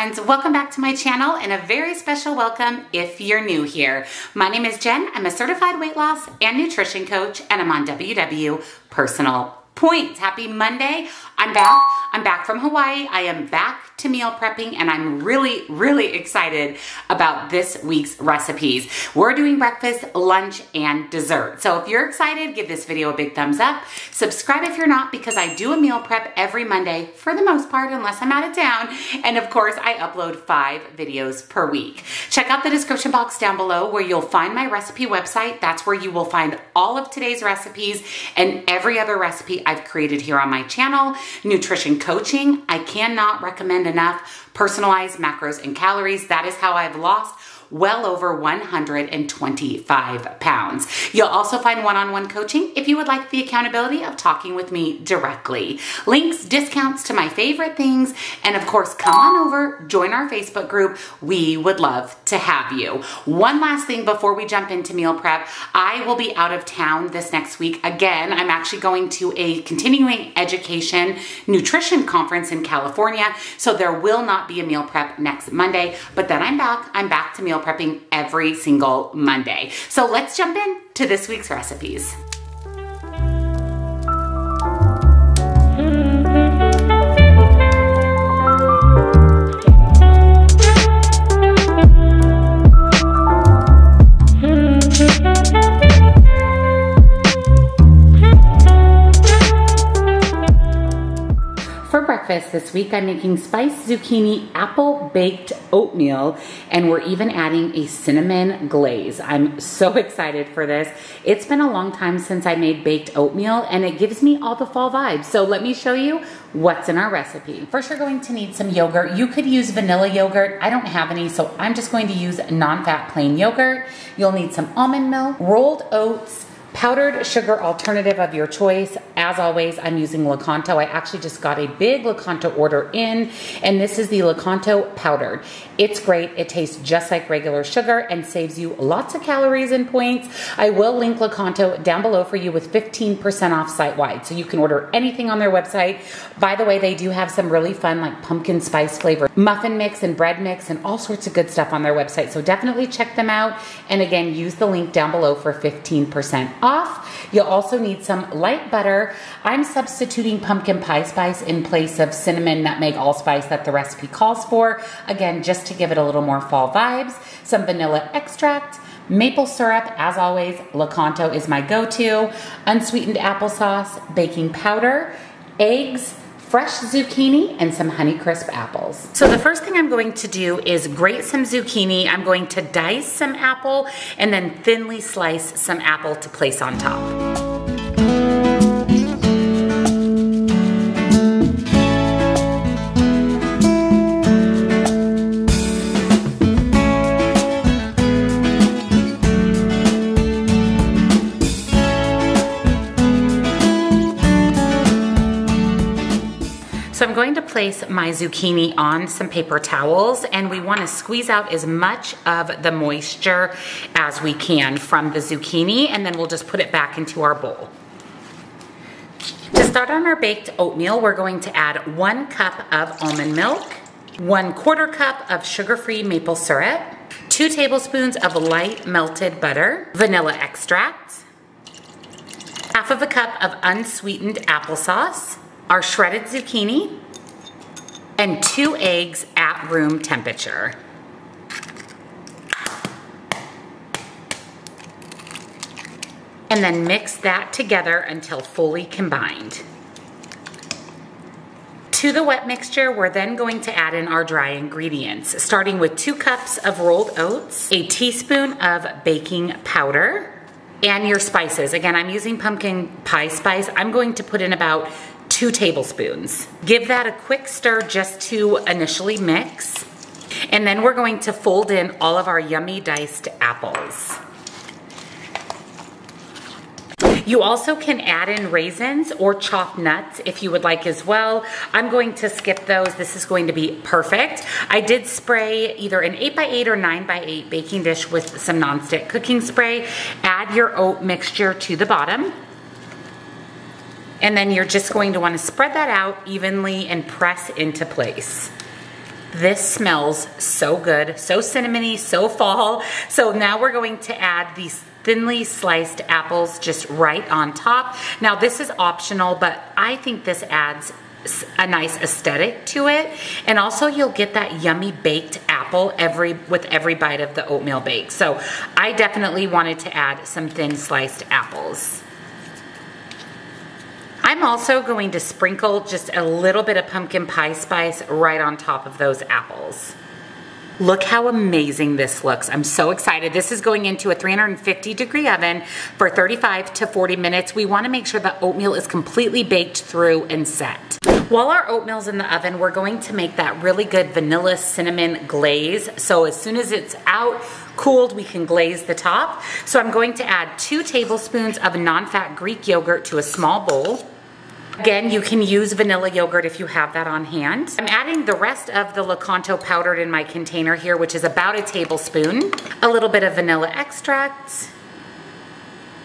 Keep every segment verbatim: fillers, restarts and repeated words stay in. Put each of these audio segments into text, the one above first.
friends, welcome back to my channel and a very special welcome if you're new here. My name is Jen. I'm a certified weight loss and nutrition coach and I'm on W W Personal Points. Happy Monday. I'm back. I'm back from Hawaii. I am back to meal prepping and I'm really, really excited about this week's recipes. We're doing breakfast, lunch, and dessert. So if you're excited, give this video a big thumbs up. Subscribe if you're not, because I do a meal prep every Monday for the most part, unless I'm out of town. And of course, I upload five videos per week. Check out the description box down below where you'll find my recipe website. That's where you will find all of today's recipes and every other recipe I've created here on my channel. Nutrition coaching, I cannot recommend enough. Personalized macros and calories, that is how I've lost well over one hundred twenty-five pounds. You'll also find one-on-one coaching if you would like the accountability of talking with me directly. Links, discounts to my favorite things, and of course, come on over, join our Facebook group. We would love to have you. One last thing before we jump into meal prep, I will be out of town this next week. Again, I'm actually going to a continuing education nutrition conference in California, so there will not be a meal prep next Monday, but then I'm back. I'm back to meal prepping every single Monday. So let's jump in to this week's recipes. This week I'm making spiced zucchini apple baked oatmeal, and we're even adding a cinnamon glaze. I'm so excited for this. It's been a long time since I made baked oatmeal and it gives me all the fall vibes. So let me show you what's in our recipe. First, you're going to need some yogurt. You could use vanilla yogurt. I don't have any, so I'm just going to use non-fat plain yogurt. You'll need some almond milk, rolled oats, powdered sugar alternative of your choice. As always, I'm using Lakanto. I actually just got a big Lakanto order in, and this is the Lakanto powdered. It's great. It tastes just like regular sugar and saves you lots of calories and points. I will link Lakanto down below for you with fifteen percent off site-wide, so you can order anything on their website. By the way, they do have some really fun like pumpkin spice flavor muffin mix and bread mix and all sorts of good stuff on their website, so definitely check them out. And again, use the link down below for fifteen percent off. You'll also need some light butter. I'm substituting pumpkin pie spice in place of cinnamon, nutmeg, allspice that the recipe calls for. Again, just to give it a little more fall vibes. Some vanilla extract, maple syrup, as always, Lakanto is my go-to, unsweetened applesauce, baking powder, eggs, fresh zucchini, and some Honeycrisp apples. So the first thing I'm going to do is grate some zucchini. I'm going to dice some apple and then thinly slice some apple to place on top. So I'm going to place my zucchini on some paper towels, and we want to squeeze out as much of the moisture as we can from the zucchini, and then we'll just put it back into our bowl. To start on our baked oatmeal, we're going to add one cup of almond milk, one quarter cup of sugar-free maple syrup, two tablespoons of light melted butter, vanilla extract, half of a cup of unsweetened applesauce, our shredded zucchini, and two eggs at room temperature. And then mix that together until fully combined. To the wet mixture, we're then going to add in our dry ingredients, starting with two cups of rolled oats, a teaspoon of baking powder, and your spices. Again, I'm using pumpkin pie spice. I'm going to put in about two tablespoons. Give that a quick stir just to initially mix. And then we're going to fold in all of our yummy diced apples. You also can add in raisins or chopped nuts if you would like as well. I'm going to skip those. This is going to be perfect. I did spray either an eight by eight or nine by eight baking dish with some nonstick cooking spray. Add your oat mixture to the bottom. And then you're just going to want to spread that out evenly and press into place. This smells so good, so cinnamony, so fall. So now we're going to add these thinly sliced apples just right on top. Now this is optional, but I think this adds a nice aesthetic to it. And also you'll get that yummy baked apple every with every bite of the oatmeal bake. So I definitely wanted to add some thin sliced apples. I'm also going to sprinkle just a little bit of pumpkin pie spice right on top of those apples. Look how amazing this looks. I'm so excited. This is going into a three hundred fifty degree oven for thirty-five to forty minutes. We want to make sure the oatmeal is completely baked through and set. While our oatmeal's in the oven, we're going to make that really good vanilla cinnamon glaze. So as soon as it's out, cooled, we can glaze the top. So I'm going to add two tablespoons of non-fat Greek yogurt to a small bowl. Again, you can use vanilla yogurt if you have that on hand. I'm adding the rest of the Lakanto powdered in my container here, which is about a tablespoon, a little bit of vanilla extract,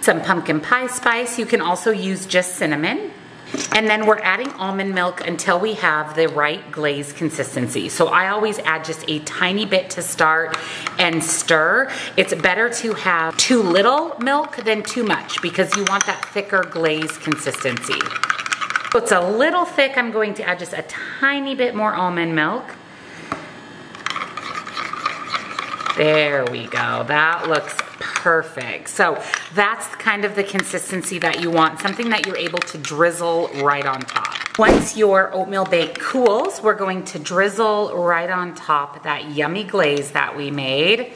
some pumpkin pie spice. You can also use just cinnamon. And then we're adding almond milk until we have the right glaze consistency. So I always add just a tiny bit to start and stir. It's better to have too little milk than too much because you want that thicker glaze consistency. So it's a little thick. I'm going to add just a tiny bit more almond milk. There we go. That looks perfect. So that's kind of the consistency that you want, something that you're able to drizzle right on top. Once your oatmeal bake cools, we're going to drizzle right on top that yummy glaze that we made.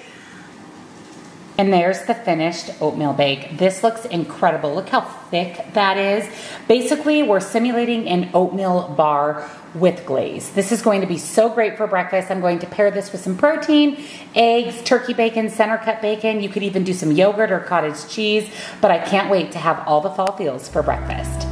And there's the finished oatmeal bake. This looks incredible. Look how thick that is. Basically, we're simulating an oatmeal bar with glaze. This is going to be so great for breakfast. I'm going to pair this with some protein, eggs, turkey bacon, center cut bacon. You could even do some yogurt or cottage cheese, but I can't wait to have all the fall feels for breakfast.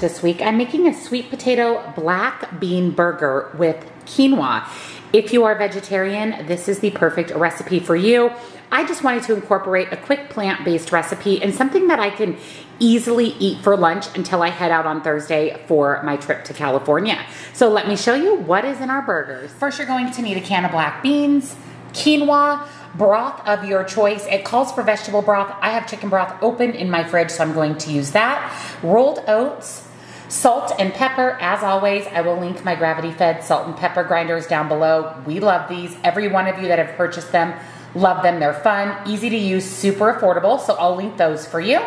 This week, I'm making a sweet potato black bean burger with quinoa. If you are vegetarian, this is the perfect recipe for you. I just wanted to incorporate a quick plant-based recipe and something that I can easily eat for lunch until I head out on Thursday for my trip to California. So let me show you what is in our burgers. First, you're going to need a can of black beans, quinoa, broth of your choice. It calls for vegetable broth. I have chicken broth open in my fridge, so I'm going to use that. Rolled oats, salt and pepper. As always, I will link my gravity-fed salt and pepper grinders down below. We love these. Every one of you that have purchased them, love them. They're fun, easy to use, super affordable, so I'll link those for you.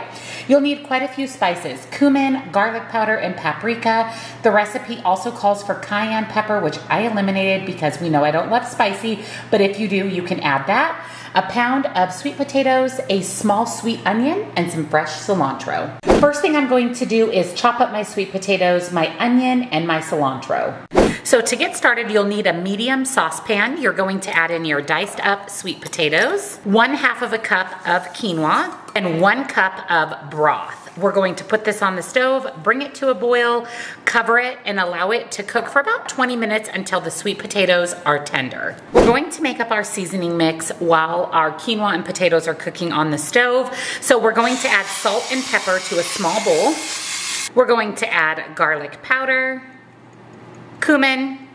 You'll need quite a few spices: cumin, garlic powder, and paprika. The recipe also calls for cayenne pepper, which I eliminated because we know I don't love spicy, but if you do, you can add that. A pound of sweet potatoes, a small sweet onion, and some fresh cilantro. First thing I'm going to do is chop up my sweet potatoes, my onion, and my cilantro. So to get started, you'll need a medium saucepan. You're going to add in your diced up sweet potatoes, one half of a cup of quinoa, and one cup of broth. We're going to put this on the stove, bring it to a boil, cover it, and allow it to cook for about twenty minutes until the sweet potatoes are tender. We're going to make up our seasoning mix while our quinoa and potatoes are cooking on the stove. So we're going to add salt and pepper to a small bowl. We're going to add garlic powder, cumin,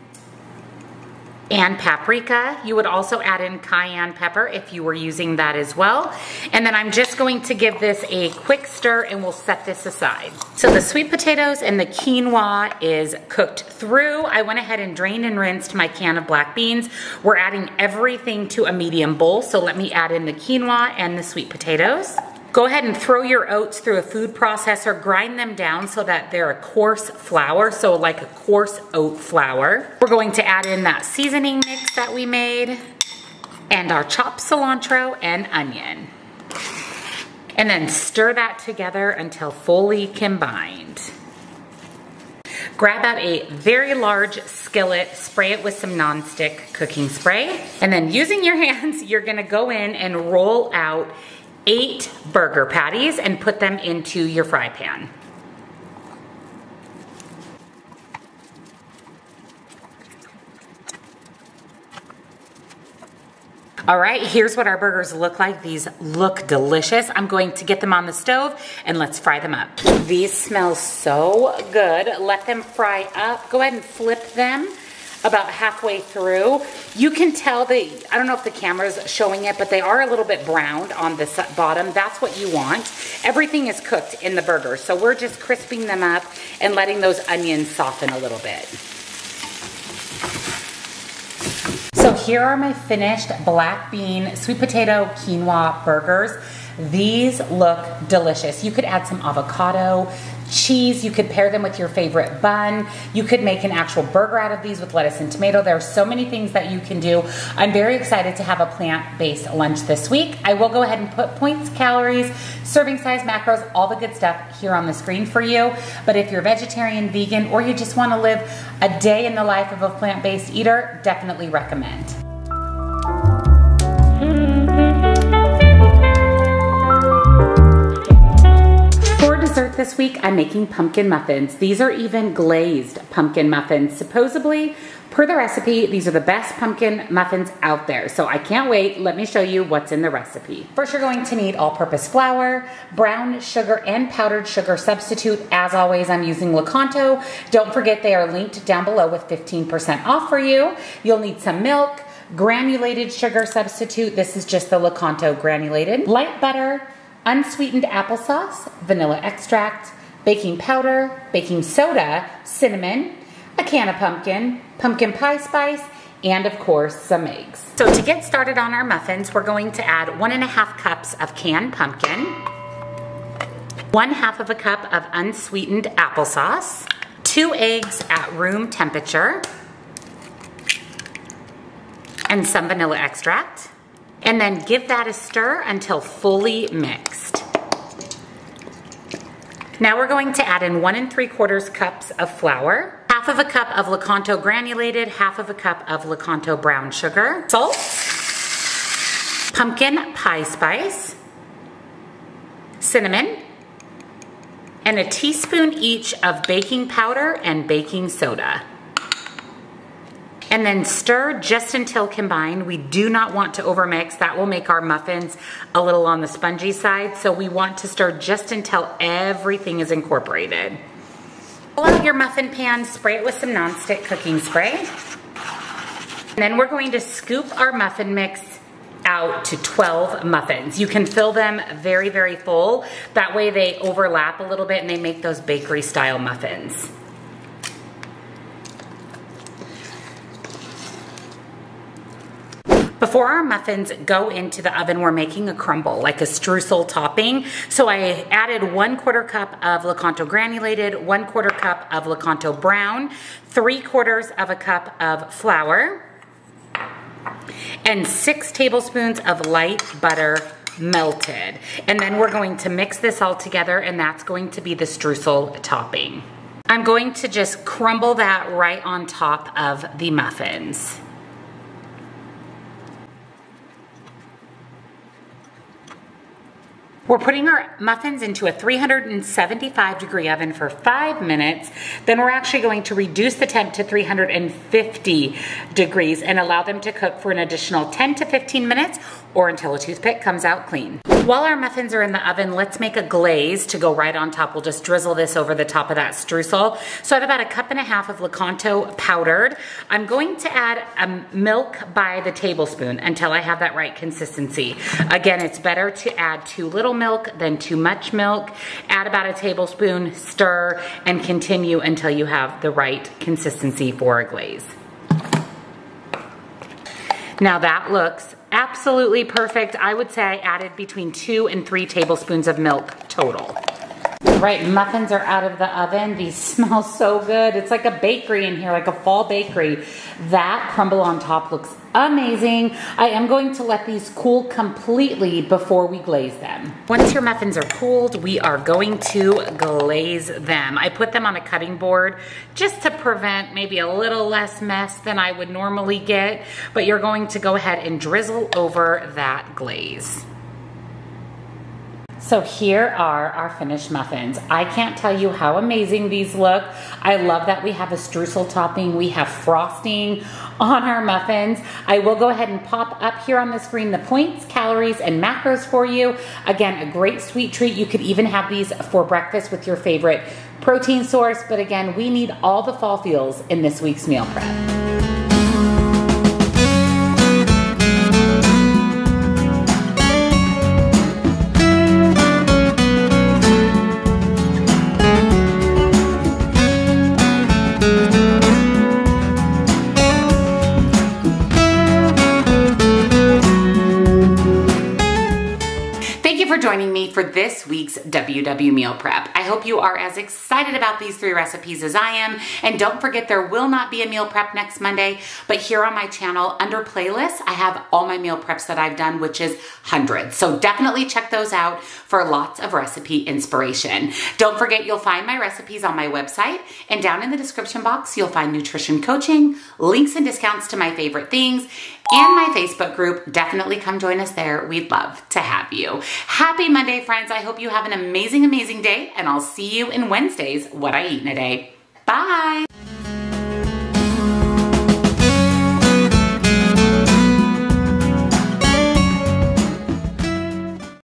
and paprika. You would also add in cayenne pepper if you were using that as well. And then I'm just going to give this a quick stir and we'll set this aside. So the sweet potatoes and the quinoa is cooked through. I went ahead and drained and rinsed my can of black beans. We're adding everything to a medium bowl. So let me add in the quinoa and the sweet potatoes. Go ahead and throw your oats through a food processor, grind them down so that they're a coarse flour, so like a coarse oat flour. We're going to add in that seasoning mix that we made and our chopped cilantro and onion. And then stir that together until fully combined. Grab out a very large skillet, spray it with some nonstick cooking spray, and then using your hands, you're gonna go in and roll out eight burger patties and put them into your fry pan. All right, here's what our burgers look like. These look delicious. I'm going to get them on the stove and let's fry them up. These smell so good. Let them fry up. Go ahead and flip them about halfway through. You can tell the, I don't know if the camera's showing it, but they are a little bit browned on the bottom. That's what you want. Everything is cooked in the burger, so we're just crisping them up and letting those onions soften a little bit. So here are my finished black bean, sweet potato, quinoa burgers. These look delicious. You could add some avocado, cheese. You could pair them with your favorite bun. You could make an actual burger out of these with lettuce and tomato. There are so many things that you can do. I'm very excited to have a plant-based lunch this week. I will go ahead and put points, calories, serving size, macros, all the good stuff here on the screen for you. But if you're vegetarian, vegan, or you just want to live a day in the life of a plant-based eater, definitely recommend. This week, I'm making pumpkin muffins. These are even glazed pumpkin muffins. Supposedly, per the recipe, these are the best pumpkin muffins out there. So I can't wait. Let me show you what's in the recipe. First, you're going to need all-purpose flour, brown sugar, and powdered sugar substitute. As always, I'm using Lakanto. Don't forget they are linked down below with fifteen percent off for you. You'll need some milk, granulated sugar substitute. This is just the Lakanto granulated. Light butter, unsweetened applesauce, vanilla extract, baking powder, baking soda, cinnamon, a can of pumpkin, pumpkin pie spice, and of course some eggs. So to get started on our muffins, we're going to add one and a half cups of canned pumpkin, one half of a cup of unsweetened applesauce, two eggs at room temperature, and some vanilla extract. And then give that a stir until fully mixed. Now we're going to add in one and three quarters cups of flour, half of a cup of Lakanto granulated, half of a cup of Lakanto brown sugar, salt, pumpkin pie spice, cinnamon, and a teaspoon each of baking powder and baking soda. And then stir just until combined. We do not want to overmix. That will make our muffins a little on the spongy side. So we want to stir just until everything is incorporated. Pull out your muffin pan, spray it with some nonstick cooking spray. And then we're going to scoop our muffin mix out to twelve muffins. You can fill them very, very full. That way they overlap a little bit and they make those bakery style muffins. Before our muffins go into the oven, we're making a crumble, like a streusel topping. So I added one quarter cup of Lakanto granulated, one quarter cup of Lakanto brown, three quarters of a cup of flour, and six tablespoons of light butter melted. And then we're going to mix this all together, and that's going to be the streusel topping. I'm going to just crumble that right on top of the muffins. We're putting our muffins into a three hundred seventy-five degree oven for five minutes. Then we're actually going to reduce the temp to three hundred fifty degrees and allow them to cook for an additional ten to fifteen minutes or until a toothpick comes out clean. While our muffins are in the oven, let's make a glaze to go right on top. We'll just drizzle this over the top of that streusel. So I have about a cup and a half of Lakanto powdered. I'm going to add a milk by the tablespoon until I have that right consistency. Again, it's better to add too little milk than too much milk. Add about a tablespoon, stir, and continue until you have the right consistency for a glaze. Now that looks absolutely perfect. I would say I added between two and three tablespoons of milk total. All right, muffins are out of the oven. These smell so good. It's like a bakery in here, like a fall bakery. That crumble on top looks amazing. I am going to let these cool completely before we glaze them. Once your muffins are cooled, we are going to glaze them. I put them on a cutting board just to prevent maybe a little less mess than I would normally get, but you're going to go ahead and drizzle over that glaze. So here are our finished muffins. I can't tell you how amazing these look. I love that we have a streusel topping. We have frosting on our muffins. I will go ahead and pop up here on the screen the points, calories, and macros for you. Again, a great sweet treat. You could even have these for breakfast with your favorite protein source. But again, we need all the fall feels in this week's meal prep. Joining me for this week's W W Meal Prep. I hope you are as excited about these three recipes as I am, and don't forget there will not be a meal prep next Monday, but here on my channel under playlists, I have all my meal preps that I've done, which is hundreds. So definitely check those out for lots of recipe inspiration. Don't forget you'll find my recipes on my website, and down in the description box, you'll find nutrition coaching, links and discounts to my favorite things, and my Facebook group. Definitely come join us there. We'd love to have you. Happy Monday, friends. I hope you have an amazing, amazing day, and I'll see you in Wednesday's What I Eat in a Day. Bye.